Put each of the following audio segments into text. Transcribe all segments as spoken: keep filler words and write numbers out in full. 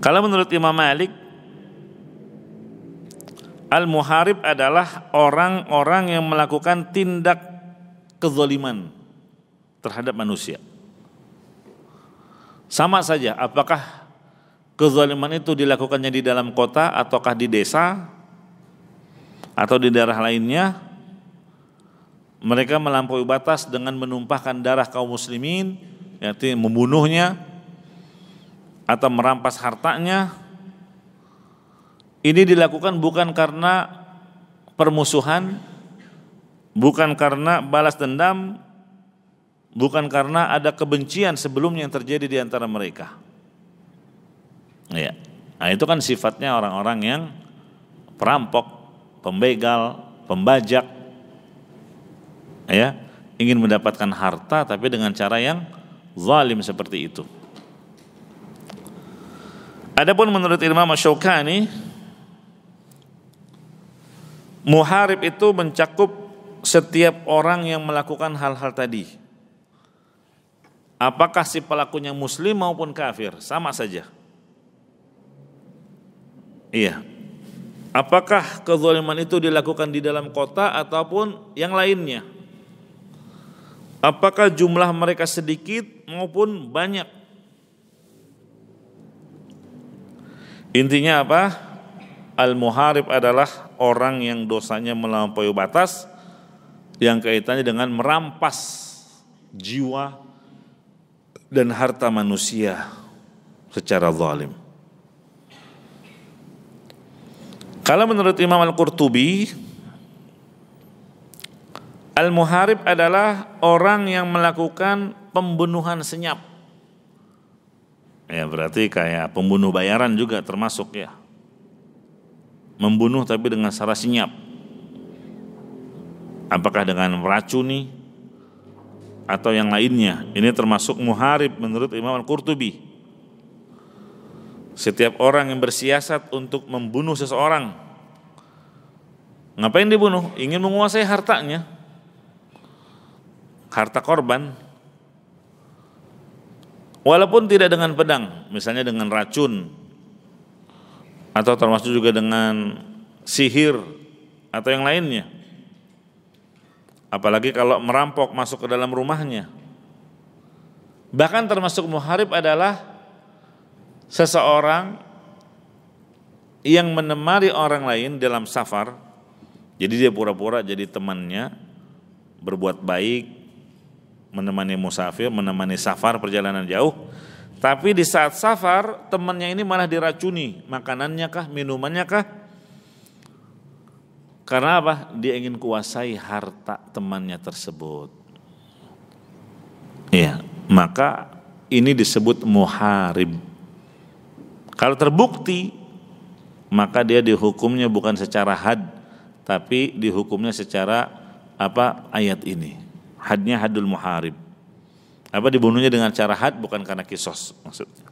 Kalau menurut Imam Malik, Al-Muharib adalah orang-orang yang melakukan tindak kezaliman terhadap manusia. Sama saja, apakah kezaliman itu dilakukannya di dalam kota ataukah di desa atau di daerah lainnya, mereka melampaui batas dengan menumpahkan darah kaum muslimin, yaitu membunuhnya atau merampas hartanya. Ini dilakukan bukan karena permusuhan, bukan karena balas dendam, bukan karena ada kebencian sebelumnya yang terjadi di antara mereka. Ya. Nah, itu kan sifatnya orang-orang yang perampok, pembegal, pembajak, ya, ingin mendapatkan harta tapi dengan cara yang zalim seperti itu. Adapun menurut Imam Asy-Syaukani, muharib itu mencakup setiap orang yang melakukan hal-hal tadi. Apakah si pelakunya muslim maupun kafir, sama saja. Iya. Apakah kezaliman itu dilakukan di dalam kota ataupun yang lainnya? Apakah jumlah mereka sedikit maupun banyak? Intinya apa? Al-Muharib adalah orang yang dosanya melampaui batas yang kaitannya dengan merampas jiwa dan harta manusia secara zalim. Kalau menurut Imam Al-Qurtubi, Al-Muharib adalah orang yang melakukan pembunuhan senyap. Ya, berarti kayak pembunuh bayaran juga termasuk, ya. Membunuh tapi dengan cara senyap. Apakah dengan meracuni atau yang lainnya? Ini termasuk muharib menurut Imam Al-Qurtubi. Setiap orang yang bersiasat untuk membunuh seseorang. Ngapain dibunuh? Ingin menguasai hartanya. Harta korban, walaupun tidak dengan pedang, misalnya dengan racun atau termasuk juga dengan sihir atau yang lainnya. Apalagi kalau merampok masuk ke dalam rumahnya. Bahkan termasuk muharib adalah seseorang yang menemani orang lain dalam safar. Jadi dia pura-pura jadi temannya, berbuat baik, menemani musafir, menemani safar perjalanan jauh, tapi di saat safar temannya ini malah diracuni makanannya kah, minumannya kah, karena apa? Dia ingin kuasai harta temannya tersebut. Ya, maka ini disebut muharib. Kalau terbukti, maka dia dihukumnya bukan secara had, tapi dihukumnya secara apa, ayat ini. Hadnya hadul Muharib. Apa, dibunuhnya dengan cara had, bukan karena qisas maksudnya.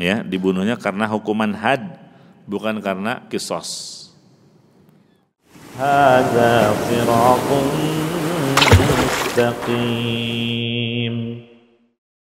Ya, dibunuhnya karena hukuman had, bukan karena qisas. Hadza shirathun mustaqim.